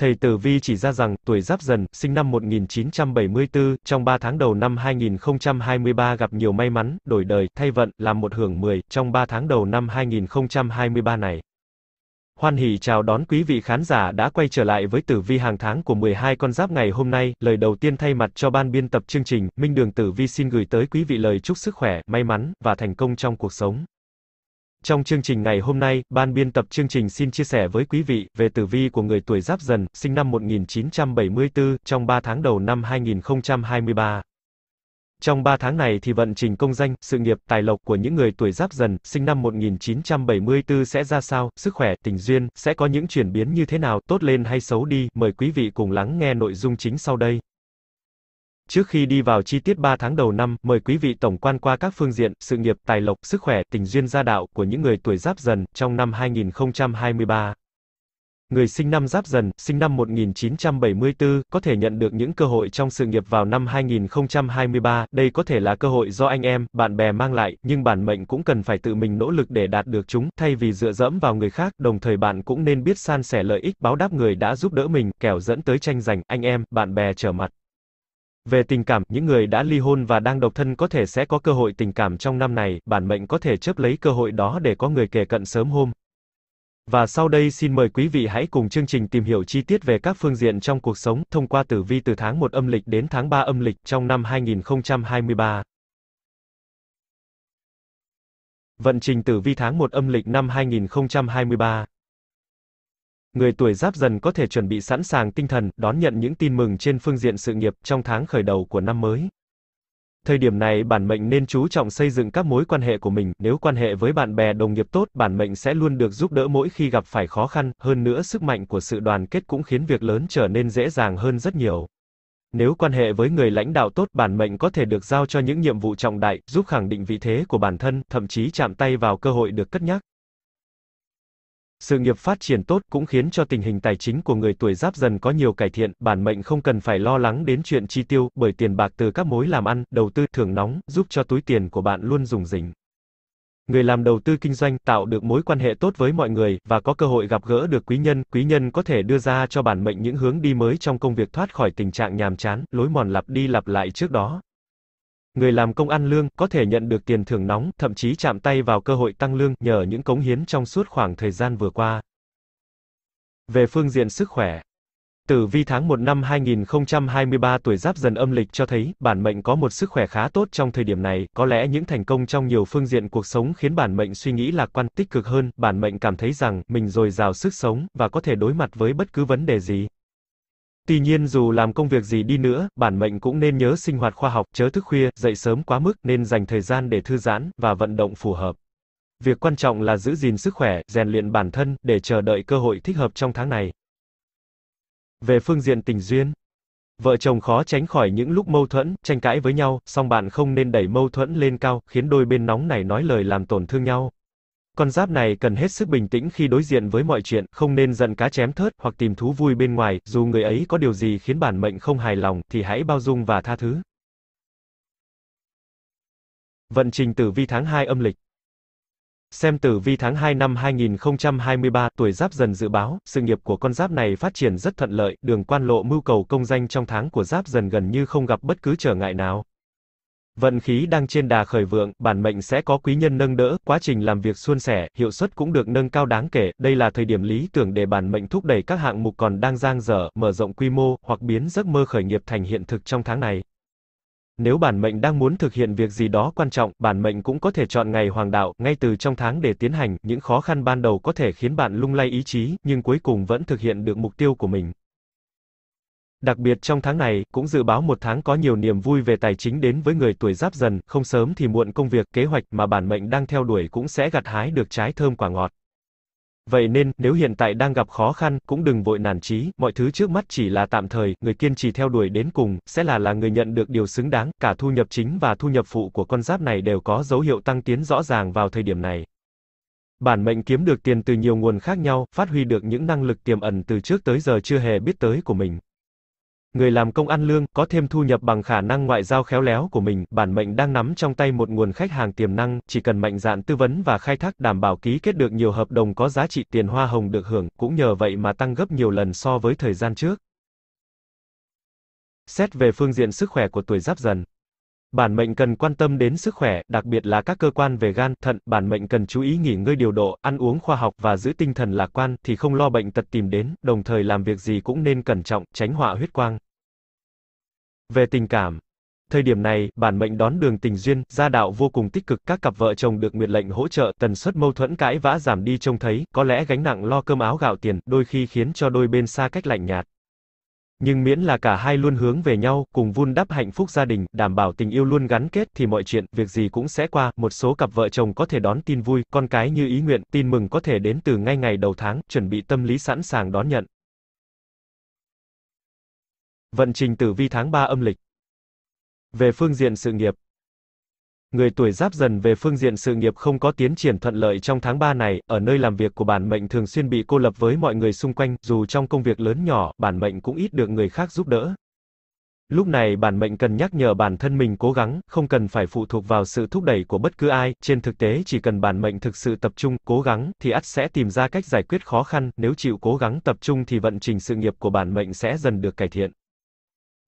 Thầy Tử Vi chỉ ra rằng, tuổi Giáp Dần, sinh năm 1974, trong 3 tháng đầu năm 2023 gặp nhiều may mắn, đổi đời, thay vận, làm một hưởng 10, trong 3 tháng đầu năm 2023 này. Hoan hỉ chào đón quý vị khán giả đã quay trở lại với tử vi hàng tháng của 12 con giáp ngày hôm nay. Lời đầu tiên thay mặt cho ban biên tập chương trình, Minh Đường Tử Vi xin gửi tới quý vị lời chúc sức khỏe, may mắn, và thành công trong cuộc sống. Trong chương trình ngày hôm nay, ban biên tập chương trình xin chia sẻ với quý vị về tử vi của người tuổi Giáp Dần, sinh năm 1974, trong 3 tháng đầu năm 2023. Trong 3 tháng này thì vận trình công danh, sự nghiệp, tài lộc của những người tuổi Giáp Dần, sinh năm 1974 sẽ ra sao, sức khỏe, tình duyên, sẽ có những chuyển biến như thế nào, tốt lên hay xấu đi, mời quý vị cùng lắng nghe nội dung chính sau đây. Trước khi đi vào chi tiết 3 tháng đầu năm, mời quý vị tổng quan qua các phương diện, sự nghiệp, tài lộc, sức khỏe, tình duyên gia đạo của những người tuổi Giáp Dần, trong năm 2023. Người sinh năm Giáp Dần, sinh năm 1974, có thể nhận được những cơ hội trong sự nghiệp vào năm 2023, đây có thể là cơ hội do anh em, bạn bè mang lại, nhưng bản mệnh cũng cần phải tự mình nỗ lực để đạt được chúng, thay vì dựa dẫm vào người khác, đồng thời bạn cũng nên biết san sẻ lợi ích, báo đáp người đã giúp đỡ mình, kẻo dẫn tới tranh giành, anh em, bạn bè trở mặt. Về tình cảm, những người đã ly hôn và đang độc thân có thể sẽ có cơ hội tình cảm trong năm này, bản mệnh có thể chớp lấy cơ hội đó để có người kề cận sớm hôm. Và sau đây xin mời quý vị hãy cùng chương trình tìm hiểu chi tiết về các phương diện trong cuộc sống, thông qua tử vi từ tháng 1 âm lịch đến tháng 3 âm lịch, trong năm 2023. Vận trình tử vi tháng 1 âm lịch năm 2023. Người tuổi Giáp Dần có thể chuẩn bị sẵn sàng tinh thần, đón nhận những tin mừng trên phương diện sự nghiệp, trong tháng khởi đầu của năm mới. Thời điểm này bản mệnh nên chú trọng xây dựng các mối quan hệ của mình, nếu quan hệ với bạn bè đồng nghiệp tốt, bản mệnh sẽ luôn được giúp đỡ mỗi khi gặp phải khó khăn, hơn nữa sức mạnh của sự đoàn kết cũng khiến việc lớn trở nên dễ dàng hơn rất nhiều. Nếu quan hệ với người lãnh đạo tốt, bản mệnh có thể được giao cho những nhiệm vụ trọng đại, giúp khẳng định vị thế của bản thân, thậm chí chạm tay vào cơ hội được cất nhắc. Sự nghiệp phát triển tốt cũng khiến cho tình hình tài chính của người tuổi Giáp Dần có nhiều cải thiện, bản mệnh không cần phải lo lắng đến chuyện chi tiêu, bởi tiền bạc từ các mối làm ăn, đầu tư thưởng nóng, giúp cho túi tiền của bạn luôn rủng rỉnh. Người làm đầu tư kinh doanh tạo được mối quan hệ tốt với mọi người, và có cơ hội gặp gỡ được quý nhân có thể đưa ra cho bản mệnh những hướng đi mới trong công việc, thoát khỏi tình trạng nhàm chán, lối mòn lặp đi lặp lại trước đó. Người làm công ăn lương, có thể nhận được tiền thưởng nóng, thậm chí chạm tay vào cơ hội tăng lương, nhờ những cống hiến trong suốt khoảng thời gian vừa qua. Về phương diện sức khỏe, tử vi tháng 1 năm 2023 tuổi Giáp Dần âm lịch cho thấy, bản mệnh có một sức khỏe khá tốt trong thời điểm này, có lẽ những thành công trong nhiều phương diện cuộc sống khiến bản mệnh suy nghĩ lạc quan, tích cực hơn, bản mệnh cảm thấy rằng, mình dồi dào sức sống, và có thể đối mặt với bất cứ vấn đề gì. Tuy nhiên dù làm công việc gì đi nữa, bản mệnh cũng nên nhớ sinh hoạt khoa học, chớ thức khuya, dậy sớm quá mức, nên dành thời gian để thư giãn, và vận động phù hợp. Việc quan trọng là giữ gìn sức khỏe, rèn luyện bản thân, để chờ đợi cơ hội thích hợp trong tháng này. Về phương diện tình duyên, vợ chồng khó tránh khỏi những lúc mâu thuẫn, tranh cãi với nhau, song bạn không nên đẩy mâu thuẫn lên cao, khiến đôi bên nóng nảy nói lời làm tổn thương nhau. Con giáp này cần hết sức bình tĩnh khi đối diện với mọi chuyện, không nên giận cá chém thớt, hoặc tìm thú vui bên ngoài, dù người ấy có điều gì khiến bản mệnh không hài lòng, thì hãy bao dung và tha thứ. Vận trình tử vi tháng 2 âm lịch. Xem tử vi tháng 2 năm 2023, tuổi Giáp Dần dự báo, sự nghiệp của con giáp này phát triển rất thuận lợi, đường quan lộ mưu cầu công danh trong tháng của Giáp Dần gần như không gặp bất cứ trở ngại nào. Vận khí đang trên đà khởi vượng, bản mệnh sẽ có quý nhân nâng đỡ, quá trình làm việc suôn sẻ, hiệu suất cũng được nâng cao đáng kể, đây là thời điểm lý tưởng để bản mệnh thúc đẩy các hạng mục còn đang dang dở, mở rộng quy mô, hoặc biến giấc mơ khởi nghiệp thành hiện thực trong tháng này. Nếu bản mệnh đang muốn thực hiện việc gì đó quan trọng, bản mệnh cũng có thể chọn ngày hoàng đạo, ngay từ trong tháng để tiến hành, những khó khăn ban đầu có thể khiến bạn lung lay ý chí, nhưng cuối cùng vẫn thực hiện được mục tiêu của mình. Đặc biệt trong tháng này, cũng dự báo một tháng có nhiều niềm vui về tài chính đến với người tuổi Giáp Dần, không sớm thì muộn công việc, kế hoạch mà bản mệnh đang theo đuổi cũng sẽ gặt hái được trái thơm quả ngọt. Vậy nên, nếu hiện tại đang gặp khó khăn, cũng đừng vội nản chí, mọi thứ trước mắt chỉ là tạm thời, người kiên trì theo đuổi đến cùng, sẽ là người nhận được điều xứng đáng, cả thu nhập chính và thu nhập phụ của con giáp này đều có dấu hiệu tăng tiến rõ ràng vào thời điểm này. Bản mệnh kiếm được tiền từ nhiều nguồn khác nhau, phát huy được những năng lực tiềm ẩn từ trước tới giờ chưa hề biết tới của mình. Người làm công ăn lương, có thêm thu nhập bằng khả năng ngoại giao khéo léo của mình, bản mệnh đang nắm trong tay một nguồn khách hàng tiềm năng, chỉ cần mạnh dạn tư vấn và khai thác, đảm bảo ký kết được nhiều hợp đồng có giá trị, tiền hoa hồng được hưởng, cũng nhờ vậy mà tăng gấp nhiều lần so với thời gian trước. Xét về phương diện sức khỏe của tuổi Giáp Dần, bản mệnh cần quan tâm đến sức khỏe, đặc biệt là các cơ quan về gan, thận, bản mệnh cần chú ý nghỉ ngơi điều độ, ăn uống khoa học và giữ tinh thần lạc quan thì không lo bệnh tật tìm đến, đồng thời làm việc gì cũng nên cẩn trọng, tránh họa huyết quang. Về tình cảm, thời điểm này, bản mệnh đón đường tình duyên, gia đạo vô cùng tích cực, các cặp vợ chồng được nguyệt lệnh hỗ trợ, tần suất mâu thuẫn cãi vã giảm đi trông thấy, có lẽ gánh nặng lo cơm áo gạo tiền, đôi khi khiến cho đôi bên xa cách lạnh nhạt. Nhưng miễn là cả hai luôn hướng về nhau, cùng vun đắp hạnh phúc gia đình, đảm bảo tình yêu luôn gắn kết thì mọi chuyện, việc gì cũng sẽ qua, một số cặp vợ chồng có thể đón tin vui, con cái như ý nguyện, tin mừng có thể đến từ ngay ngày đầu tháng, chuẩn bị tâm lý sẵn sàng đón nhận. Vận trình tử vi tháng 3 âm lịch. Về phương diện sự nghiệp, người tuổi Giáp Dần về phương diện sự nghiệp không có tiến triển thuận lợi trong tháng 3 này, ở nơi làm việc của bản mệnh thường xuyên bị cô lập với mọi người xung quanh, dù trong công việc lớn nhỏ, bản mệnh cũng ít được người khác giúp đỡ. Lúc này bản mệnh cần nhắc nhở bản thân mình cố gắng, không cần phải phụ thuộc vào sự thúc đẩy của bất cứ ai, trên thực tế chỉ cần bản mệnh thực sự tập trung, cố gắng, thì ắt sẽ tìm ra cách giải quyết khó khăn, nếu chịu cố gắng tập trung thì vận trình sự nghiệp của bản mệnh sẽ dần được cải thiện.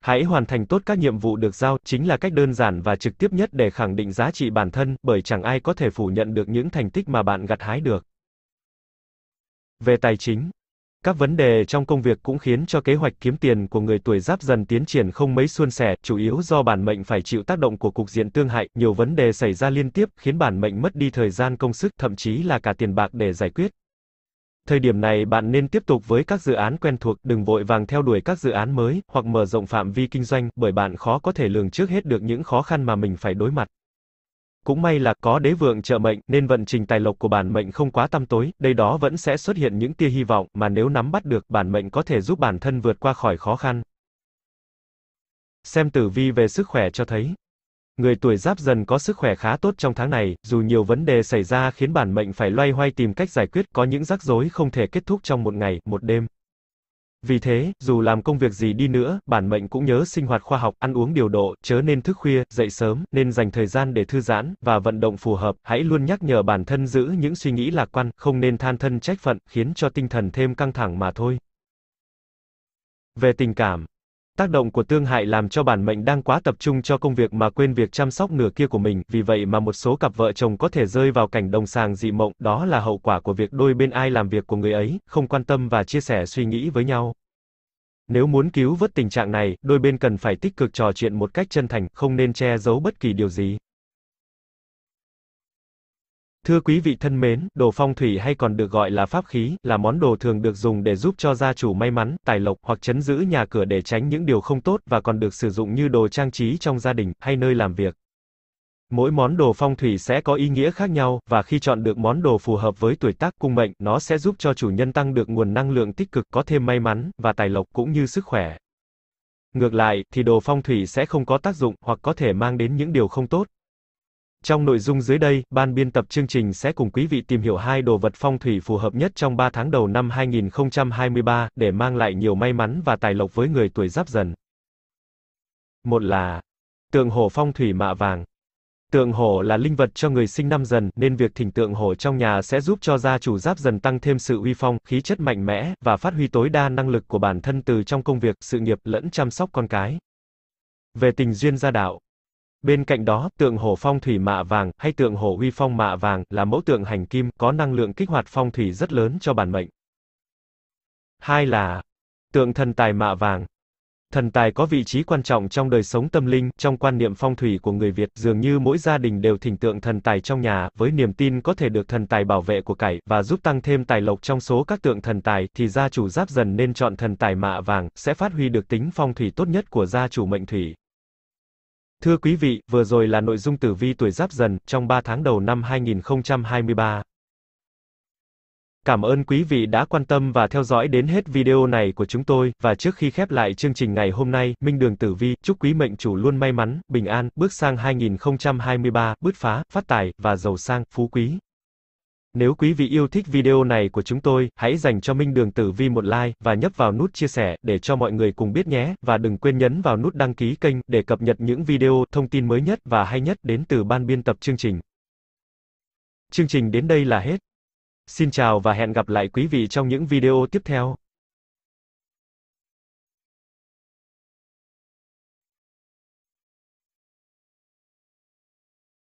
Hãy hoàn thành tốt các nhiệm vụ được giao, chính là cách đơn giản và trực tiếp nhất để khẳng định giá trị bản thân, bởi chẳng ai có thể phủ nhận được những thành tích mà bạn gặt hái được. Về tài chính, các vấn đề trong công việc cũng khiến cho kế hoạch kiếm tiền của người tuổi Giáp Dần tiến triển không mấy suôn sẻ, chủ yếu do bản mệnh phải chịu tác động của cục diện tương hại, nhiều vấn đề xảy ra liên tiếp, khiến bản mệnh mất đi thời gian công sức, thậm chí là cả tiền bạc để giải quyết. Thời điểm này bạn nên tiếp tục với các dự án quen thuộc, đừng vội vàng theo đuổi các dự án mới, hoặc mở rộng phạm vi kinh doanh, bởi bạn khó có thể lường trước hết được những khó khăn mà mình phải đối mặt. Cũng may là có đế vượng trợ mệnh, nên vận trình tài lộc của bản mệnh không quá tăm tối, đây đó vẫn sẽ xuất hiện những tia hy vọng, mà nếu nắm bắt được, bản mệnh có thể giúp bản thân vượt qua khỏi khó khăn. Xem tử vi về sức khỏe cho thấy, người tuổi Giáp Dần có sức khỏe khá tốt trong tháng này, dù nhiều vấn đề xảy ra khiến bản mệnh phải loay hoay tìm cách giải quyết, có những rắc rối không thể kết thúc trong một ngày, một đêm. Vì thế, dù làm công việc gì đi nữa, bản mệnh cũng nhớ sinh hoạt khoa học, ăn uống điều độ, chớ nên thức khuya, dậy sớm, nên dành thời gian để thư giãn, và vận động phù hợp, hãy luôn nhắc nhở bản thân giữ những suy nghĩ lạc quan, không nên than thân trách phận, khiến cho tinh thần thêm căng thẳng mà thôi. Về tình cảm, tác động của tương hại làm cho bản mệnh đang quá tập trung cho công việc mà quên việc chăm sóc nửa kia của mình, vì vậy mà một số cặp vợ chồng có thể rơi vào cảnh đồng sàng dị mộng, đó là hậu quả của việc đôi bên ai làm việc của người ấy, không quan tâm và chia sẻ suy nghĩ với nhau. Nếu muốn cứu vớt tình trạng này, đôi bên cần phải tích cực trò chuyện một cách chân thành, không nên che giấu bất kỳ điều gì. Thưa quý vị thân mến, đồ phong thủy hay còn được gọi là pháp khí, là món đồ thường được dùng để giúp cho gia chủ may mắn, tài lộc, hoặc trấn giữ nhà cửa để tránh những điều không tốt, và còn được sử dụng như đồ trang trí trong gia đình, hay nơi làm việc. Mỗi món đồ phong thủy sẽ có ý nghĩa khác nhau, và khi chọn được món đồ phù hợp với tuổi tác cung mệnh, nó sẽ giúp cho chủ nhân tăng được nguồn năng lượng tích cực, có thêm may mắn, và tài lộc cũng như sức khỏe. Ngược lại, thì đồ phong thủy sẽ không có tác dụng, hoặc có thể mang đến những điều không tốt. Trong nội dung dưới đây, ban biên tập chương trình sẽ cùng quý vị tìm hiểu 2 đồ vật phong thủy phù hợp nhất trong 3 tháng đầu năm 2023, để mang lại nhiều may mắn và tài lộc với người tuổi Giáp Dần. Một là tượng hổ phong thủy mạ vàng. Tượng hổ là linh vật cho người sinh năm Dần, nên việc thỉnh tượng hổ trong nhà sẽ giúp cho gia chủ Giáp Dần tăng thêm sự uy phong, khí chất mạnh mẽ, và phát huy tối đa năng lực của bản thân từ trong công việc, sự nghiệp, lẫn chăm sóc con cái. Về tình duyên gia đạo, bên cạnh đó, tượng hổ phong thủy mạ vàng, hay tượng hổ uy phong mạ vàng, là mẫu tượng hành kim, có năng lượng kích hoạt phong thủy rất lớn cho bản mệnh. 2 là tượng thần tài mạ vàng. Thần tài có vị trí quan trọng trong đời sống tâm linh, trong quan niệm phong thủy của người Việt, dường như mỗi gia đình đều thỉnh tượng thần tài trong nhà, với niềm tin có thể được thần tài bảo vệ của cải, và giúp tăng thêm tài lộc trong số các tượng thần tài, thì gia chủ Giáp Dần nên chọn thần tài mạ vàng, sẽ phát huy được tính phong thủy tốt nhất của gia chủ mệnh thủy. Thưa quý vị, vừa rồi là nội dung tử vi tuổi Giáp Dần, trong 3 tháng đầu năm 2023. Cảm ơn quý vị đã quan tâm và theo dõi đến hết video này của chúng tôi, và trước khi khép lại chương trình ngày hôm nay, Minh Đường Tử Vi chúc quý mệnh chủ luôn may mắn, bình an, bước sang 2023, bứt phá, phát tài, và giàu sang, phú quý. Nếu quý vị yêu thích video này của chúng tôi, hãy dành cho Minh Đường Tử Vi một like và nhấp vào nút chia sẻ để cho mọi người cùng biết nhé. Và đừng quên nhấn vào nút đăng ký kênh để cập nhật những video, thông tin mới nhất và hay nhất đến từ ban biên tập chương trình. Chương trình đến đây là hết. Xin chào và hẹn gặp lại quý vị trong những video tiếp theo.